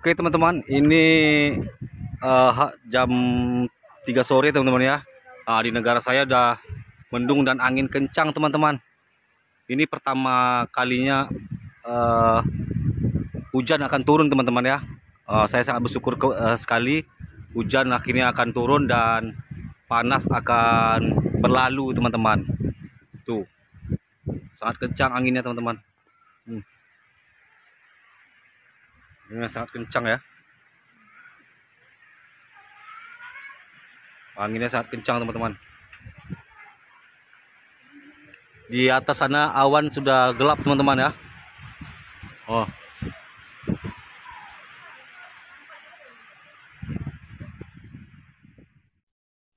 Oke teman-teman, ini jam 3 sore teman-teman ya. Di negara saya udah mendung dan angin kencang teman-teman. Ini pertama kalinya hujan akan turun teman-teman ya. Saya sangat bersyukur sekali hujan akhirnya akan turun dan panas akan berlalu teman-teman. Tuh, sangat kencang anginnya teman-teman. Ini sangat kencang ya. Anginnya sangat kencang teman-teman. Di atas sana awan sudah gelap teman-teman ya. Oh.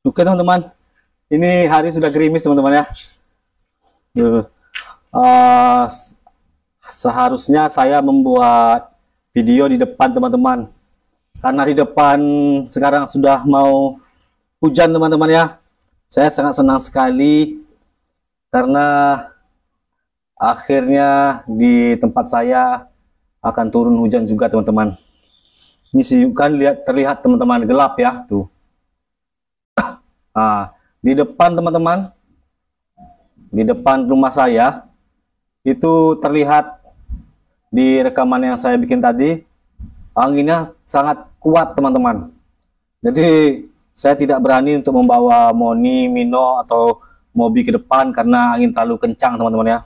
Oke teman-teman. Ini hari sudah gerimis teman-teman ya. Seharusnya saya membuat video di depan teman-teman, karena di depan sekarang sudah mau hujan teman-teman ya. Saya sangat senang sekali karena akhirnya di tempat saya akan turun hujan juga teman-teman. Ini sih kan terlihat teman-teman gelap ya tuh. Di depan teman-teman, di depan rumah saya itu terlihat. Di rekaman yang saya bikin tadi, anginnya sangat kuat teman-teman. Jadi saya tidak berani untuk membawa Moni, Mino, atau Mobi ke depan karena angin terlalu kencang teman-teman ya.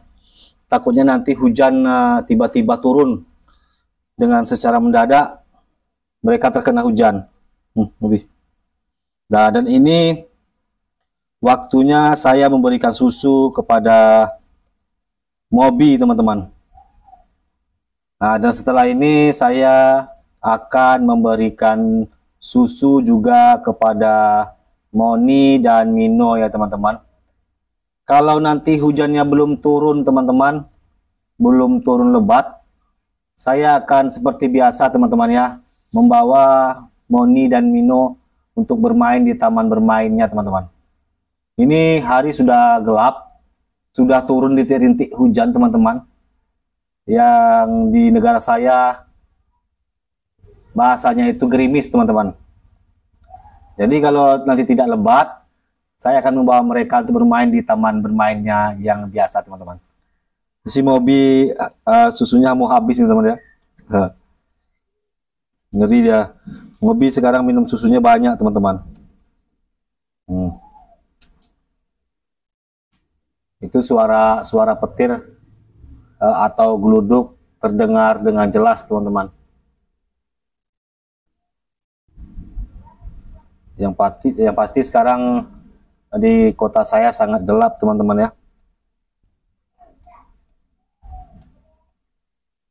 Takutnya nanti hujan tiba-tiba turun dengan secara mendadak, mereka terkena hujan. Mobi. Nah, dan ini waktunya saya memberikan susu kepada Mobi teman-teman. Nah, dan setelah ini saya akan memberikan susu juga kepada Moni dan Mino ya teman-teman. Kalau nanti hujannya belum turun teman-teman, belum turun lebat, saya akan seperti biasa teman-teman ya, membawa Moni dan Mino untuk bermain di taman bermainnya teman-teman. Ini hari sudah gelap, sudah turun rintik-rintik hujan teman-teman. Yang di negara saya bahasanya itu gerimis teman-teman. Jadi kalau nanti tidak lebat, saya akan membawa mereka untuk bermain di taman bermainnya yang biasa teman-teman. Si Mobi susunya mau habis nih teman-teman ya. Ngeri dia. Mobi sekarang minum susunya banyak teman-teman. Itu suara petir atau geluduk terdengar dengan jelas teman-teman. Yang pasti sekarang di kota saya sangat gelap teman-teman ya.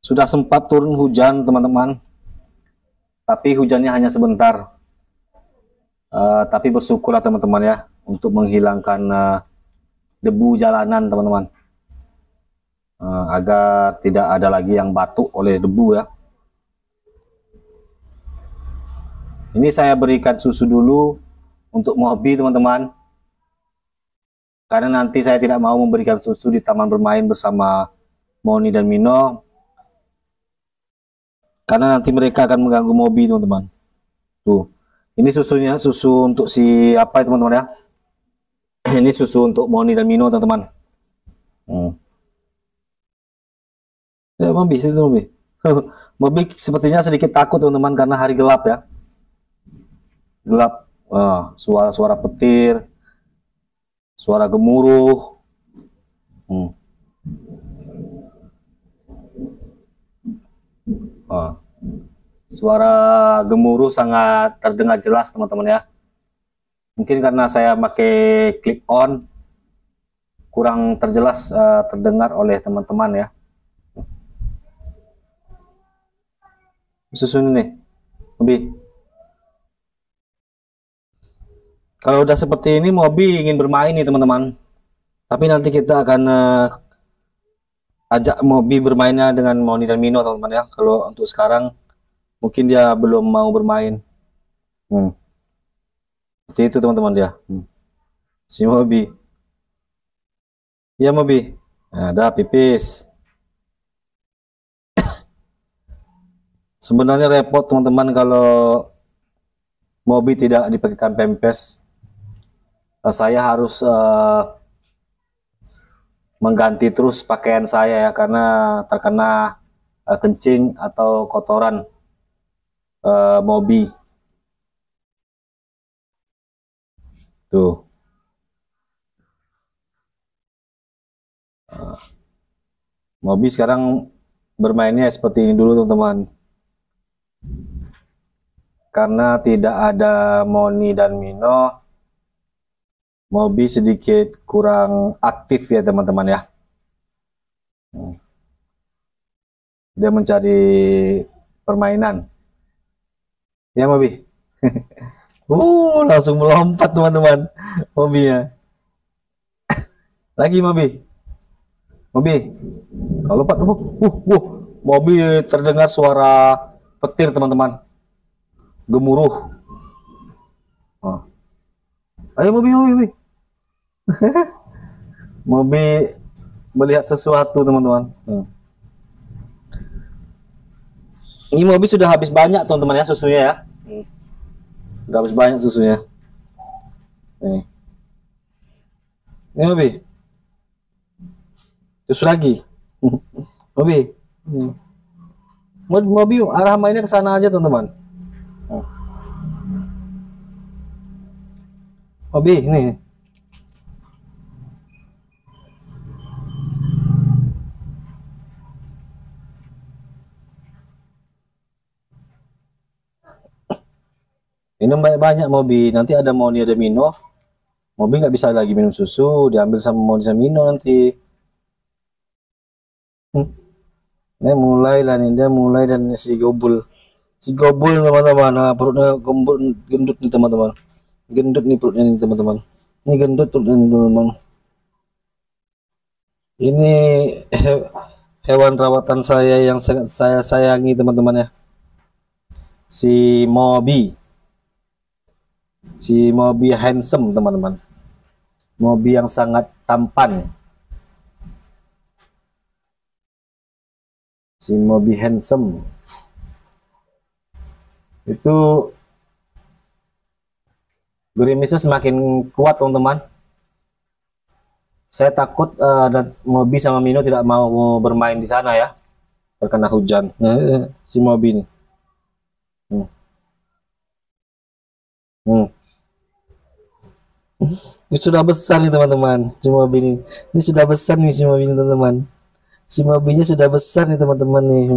Sudah sempat turun hujan teman-teman, tapi hujannya hanya sebentar. Tapi bersyukurlah teman-teman ya untuk menghilangkan debu jalanan teman-teman. Agar tidak ada lagi yang batuk oleh debu ya. Ini saya berikan susu dulu untuk Mobi teman-teman, karena nanti saya tidak mau memberikan susu di taman bermain bersama Moni dan Mino, karena nanti mereka akan mengganggu Mobi teman-teman. Tuh, ini susunya, susu untuk si apa ya teman-teman ya. Ini susu untuk Moni dan Mino teman-teman. Ya, Mobi, itu Mobi. Mobi sepertinya sedikit takut teman-teman karena hari gelap ya. Gelap, suara-suara petir, suara gemuruh. Suara gemuruh sangat terdengar jelas teman-teman ya. Mungkin karena saya pakai clip on, kurang terjelas terdengar oleh teman-teman ya. Susu ini nih, Mobi. Kalau udah seperti ini, Mobi ingin bermain nih teman-teman. Tapi nanti kita akan ajak Mobi bermainnya dengan Moni dan Mino teman-teman ya. Kalau untuk sekarang, mungkin dia belum mau bermain. Seperti itu teman-teman dia. Si Mobi. Ya Mobi. Nah, dah pipis. Sebenarnya repot teman-teman kalau MOBI tidak dipakaikan pempes. Saya harus mengganti terus pakaian saya ya, karena terkena kencing atau kotoran MOBI. Tuh. MOBI sekarang bermainnya seperti ini dulu teman-teman, karena tidak ada Moni dan Mino, MOBI sedikit kurang aktif ya teman-teman ya. Dia mencari permainan ya MOBI. Langsung melompat teman-teman MOBI ya. Lagi MOBI. MOBI, kalau lupa, MOBI terdengar suara petir teman-teman, gemuruh. Oh. Ayo MOBI, MOBI. MOBI melihat sesuatu teman-teman. Ini MOBI sudah habis banyak teman-teman ya susunya ya, sudah habis banyak susunya. Nih. Ini MOBI. Terus lagi, MOBI, MOBI arah mainnya ke sana aja teman-teman. MOBI ini, minum banyak-banyak MOBI. Nanti ada Moni ada Mino, MOBI nggak bisa lagi minum susu, diambil sama Moni sama Mino nanti. Ini mulai lah nih, dia mulai dan si gobul teman-teman. Nah, perutnya gendut nih teman-teman, gendut nih perutnya nih teman-teman, ini gendut perutnya nih teman-teman. Ini hewan rawatan saya yang sangat saya sayangi teman-teman ya, si MOBI. Si MOBI handsome teman-teman, MOBI yang sangat tampan. Si MOBI handsome itu gerimisnya semakin kuat teman-teman. Saya takut MOBI sama Mino tidak mau bermain di sana ya, terkena hujan. Si MOBI ini. Ini sudah besar nih teman-teman, si MOBI ini. Ini sudah besar nih si MOBI ini teman-teman. Si MOBI-nya sudah besar nih teman-teman nih.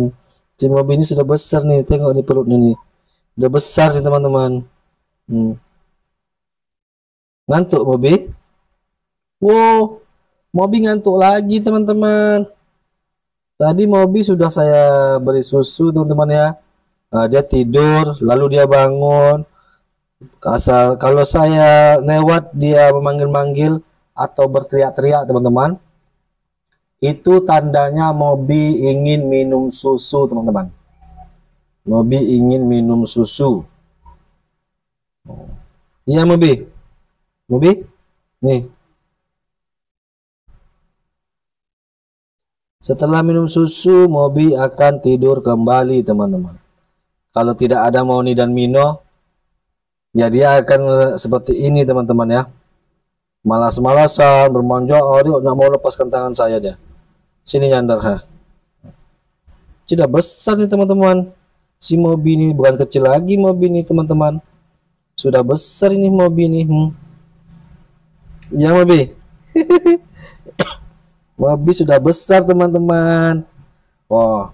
Si MOBI ini sudah besar nih, tengok nih perutnya nih. Sudah besar nih teman-teman. Ngantuk MOBI. Wow, MOBI ngantuk lagi teman-teman. Tadi MOBI sudah saya beri susu teman-teman ya. Nah, dia tidur, lalu dia bangun. Asal kalau saya lewat dia memanggil-manggil atau berteriak-teriak teman-teman, itu tandanya MOBI ingin minum susu teman-teman. MOBI ingin minum susu. Iya MOBI, MOBI, nih. Setelah minum susu, MOBI akan tidur kembali teman-teman. Kalau tidak ada Moni dan Mino, ya dia akan seperti ini teman-teman ya. Malas-malasan, bermonjol, nggak mau lepaskan tangan saya dia. Sini nyandar. Sudah besar nih teman-teman. Si MOBI ini bukan kecil lagi MOBI ini teman-teman. Sudah besar ini MOBI ini. Ya MOBI. MOBI sudah besar teman-teman. Wah.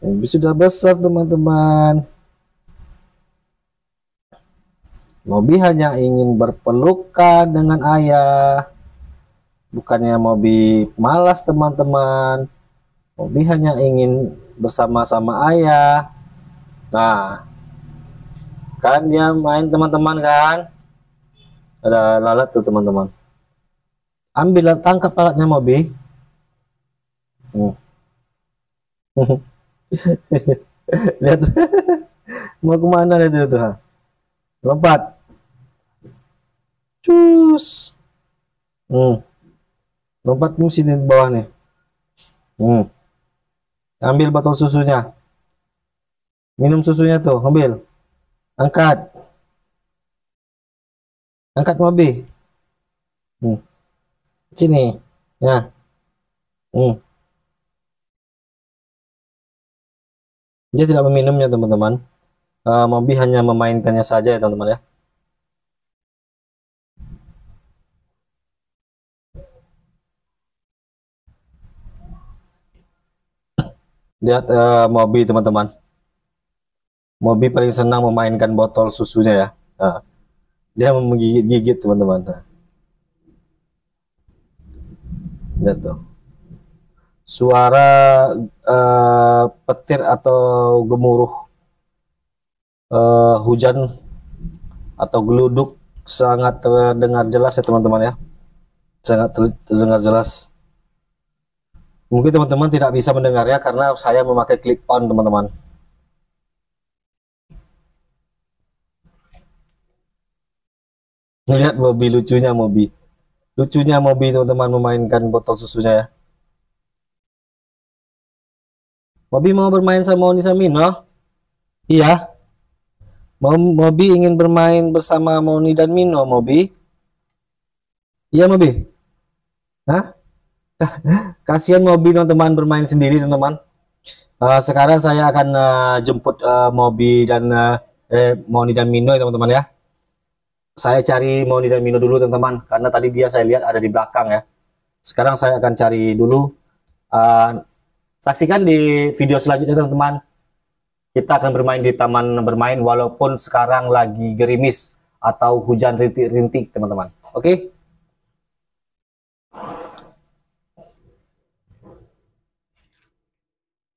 MOBI sudah besar teman-teman. MOBI hanya ingin berpelukan dengan ayah. Bukannya MOBI malas teman-teman, MOBI hanya ingin bersama-sama ayah. Nah, kan dia main teman-teman kan? Ada lalat tuh teman-teman. Ambil, tangkap lalatnya MOBI. Lihat, mau kemana lihat itu tuh? Lompat, cus. Lompat musim di bawah nih. Ambil botol susunya. Minum susunya tuh, ambil. Angkat. Angkat Mobi. Sini. Ya. Dia tidak meminumnya, teman-teman. Mobi hanya memainkannya saja ya, teman-teman ya. Lihat Mobi, teman-teman. Mobi paling senang memainkan botol susunya ya. Nah, dia menggigit-gigit, teman-teman. Nah. Lihat tuh. Suara petir atau gemuruh hujan atau geluduk sangat terdengar jelas ya, teman-teman ya. Sangat terdengar jelas. Mungkin teman-teman tidak bisa mendengarnya karena saya memakai clip on, teman-teman. Lihat Mobi, lucunya Mobi. Lucunya Mobi, teman-teman, memainkan botol susunya ya. Mobi mau bermain sama Oni Samino? Iya. Mobi ingin bermain bersama Moni dan Mino, Mobi. Iya, Mobi. Hah? Kasihan Mobi, teman-teman, bermain sendiri, teman-teman. Sekarang saya akan jemput Mobi dan Moni dan Mino, teman-teman ya. Saya cari Moni dan Mino dulu, teman-teman, karena tadi dia saya lihat ada di belakang ya. Sekarang saya akan cari dulu. Saksikan di video selanjutnya, teman-teman. Kita akan bermain di taman bermain walaupun sekarang lagi gerimis atau hujan rintik-rintik, teman-teman. Oke?